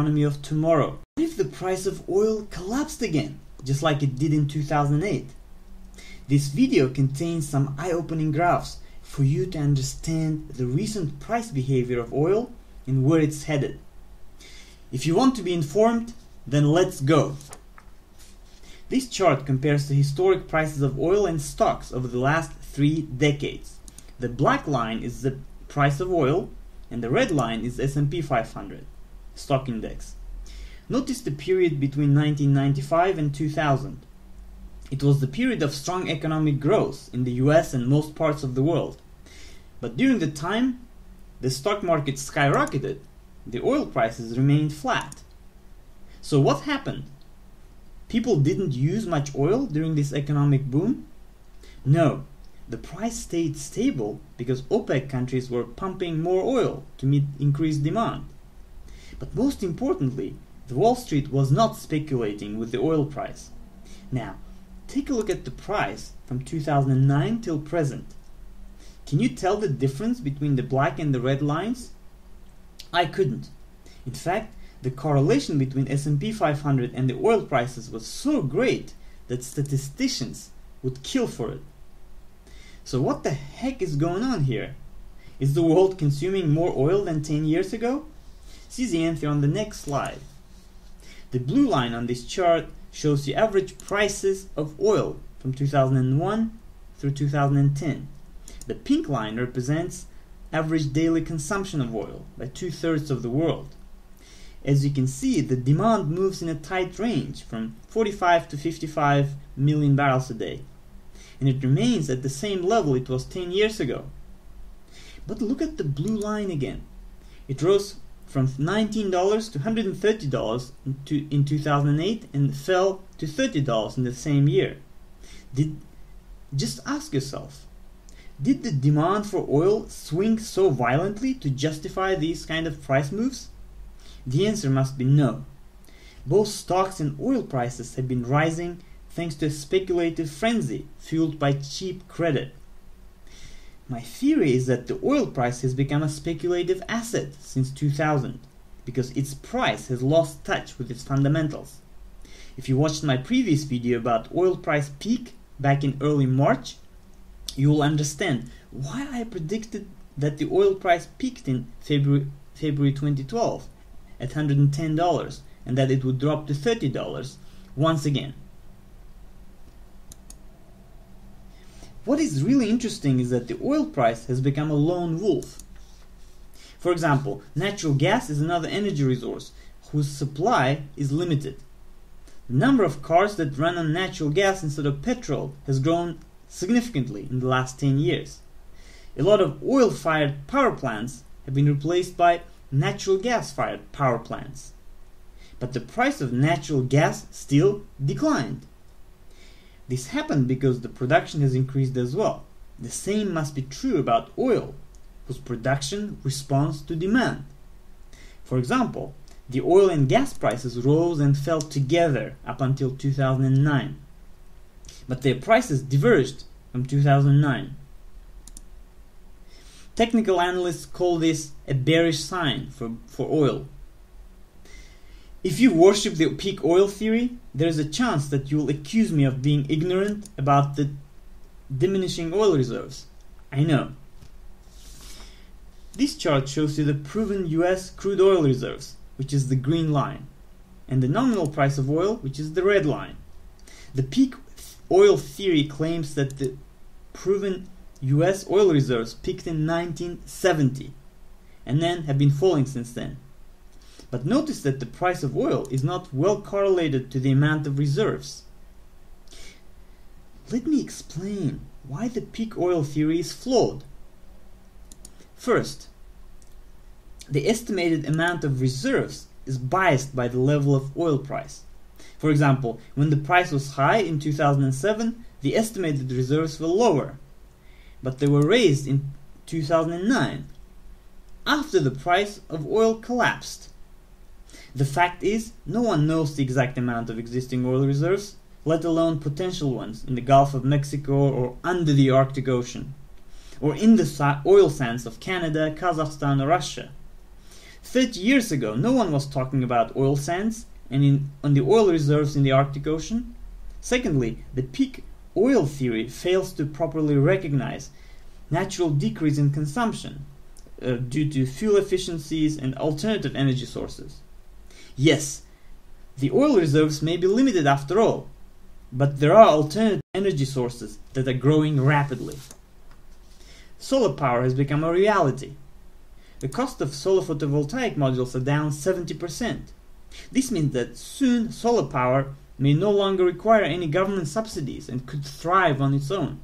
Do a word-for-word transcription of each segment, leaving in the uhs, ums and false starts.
economy of tomorrow? What if the price of oil collapsed again, just like it did in two thousand eight? This video contains some eye-opening graphs for you to understand the recent price behavior of oil and where it's headed. If you want to be informed, then let's go! This chart compares the historic prices of oil and stocks over the last three decades. The black line is the price of oil and the red line is S and P five hundred stock index. Notice the period between nineteen ninety-five and two thousand. It was the period of strong economic growth in the U S and most parts of the world. But during the time, the stock market skyrocketed, the oil prices remained flat. So what happened? People didn't use much oil during this economic boom? No, the price stayed stable because OPEC countries were pumping more oil to meet increased demand. But most importantly, the Wall Street was not speculating with the oil price. Now, take a look at the price from two thousand nine till present. Can you tell the difference between the black and the red lines? I couldn't. In fact, the correlation between S and P five hundred and the oil prices was so great that statisticians would kill for it. So what the heck is going on here? Is the world consuming more oil than ten years ago? See the answer on the next slide. The blue line on this chart shows the average prices of oil from two thousand one through two thousand ten. The pink line represents average daily consumption of oil by two-thirds of the world. As you can see, the demand moves in a tight range from forty-five to fifty-five million barrels a day, and it remains at the same level it was ten years ago. But look at the blue line again. It rose from nineteen dollars to one hundred thirty dollars in two thousand eight and fell to thirty dollars in the same year. Did, just ask yourself, did the demand for oil swing so violently to justify these kind of price moves? The answer must be no. Both stocks and oil prices have been rising thanks to a speculative frenzy fueled by cheap credit. My theory is that the oil price has become a speculative asset since two thousand, because its price has lost touch with its fundamentals. If you watched my previous video about oil price peak back in early March, you will understand why I predicted that the oil price peaked in February, February twenty twelve. At one hundred ten dollars and that it would drop to thirty dollars once again. What is really interesting is that the oil price has become a lone wolf. For example, natural gas is another energy resource whose supply is limited. The number of cars that run on natural gas instead of petrol has grown significantly in the last ten years. A lot of oil-fired power plants have been replaced by natural gas-fired power plants. But the price of natural gas still declined. This happened because the production has increased as well. The same must be true about oil, whose production responds to demand. For example, the oil and gas prices rose and fell together up until two thousand nine, but their prices diverged from two thousand nine. Technical analysts call this a bearish sign for, for oil. If you worship the peak oil theory, there is a chance that you will accuse me of being ignorant about the diminishing oil reserves. I know. This chart shows you the proven U S crude oil reserves, which is the green line, and the nominal price of oil, which is the red line. The peak oil theory claims that the proven U S oil reserves peaked in nineteen seventy and then have been falling since then. But notice that the price of oil is not well correlated to the amount of reserves. Let me explain why the peak oil theory is flawed. First, the estimated amount of reserves is biased by the level of oil price. For example, when the price was high in two thousand seven, the estimated reserves were lower, but they were raised in two thousand nine, after the price of oil collapsed. The fact is, no one knows the exact amount of existing oil reserves, let alone potential ones in the Gulf of Mexico or under the Arctic Ocean, or in the oil sands of Canada, Kazakhstan or Russia. thirty years ago, no one was talking about oil sands and in, on the oil reserves in the Arctic Ocean. Secondly, the peak oil theory fails to properly recognize natural decrease in consumption uh, due to fuel efficiencies and alternative energy sources. Yes, the oil reserves may be limited after all, but there are alternative energy sources that are growing rapidly. Solar power has become a reality. The cost of solar photovoltaic modules are down seventy percent. This means that soon solar power may no longer require any government subsidies and could thrive on its own.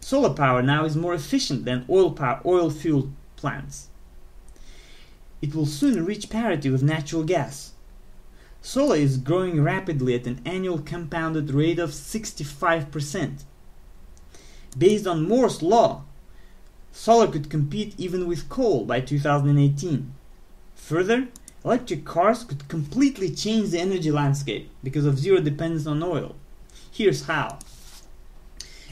Solar power now is more efficient than oil power, oil-fueled plants. It will soon reach parity with natural gas. Solar is growing rapidly at an annual compounded rate of sixty-five percent. Based on Moore's law, solar could compete even with coal by two thousand eighteen. Further, electric cars could completely change the energy landscape because of zero dependence on oil. Here's how.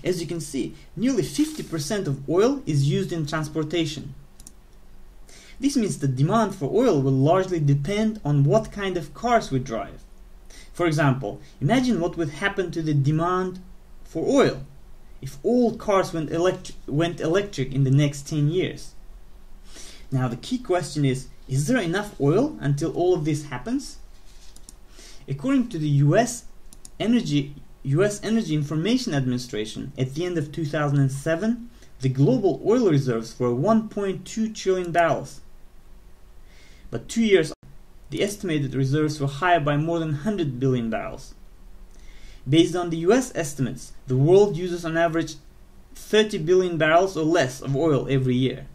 As you can see, nearly fifty percent of oil is used in transportation. This means the demand for oil will largely depend on what kind of cars we drive. For example, imagine what would happen to the demand for oil if all cars went electric, went electric in the next ten years. Now the key question is, is there enough oil until all of this happens? According to the U S Energy, U S Energy Information Administration, at the end of two thousand seven, the global oil reserves were one point two trillion barrels. But two years later, the estimated reserves were higher by more than one hundred billion barrels. Based on the U S estimates, the world uses on average thirty billion barrels or less of oil every year.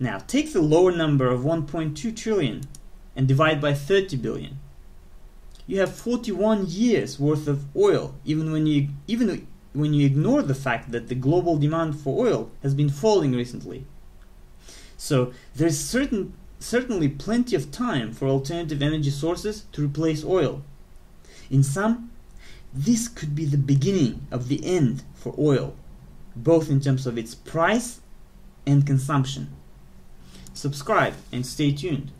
Now take the lower number of one point two trillion and divide by thirty billion. You have forty-one years worth of oil, even when you even when you ignore the fact that the global demand for oil has been falling recently. So there's certain certainly plenty of time for alternative energy sources to replace oil. In sum, this could be the beginning of the end for oil, both in terms of its price and consumption. Subscribe and stay tuned.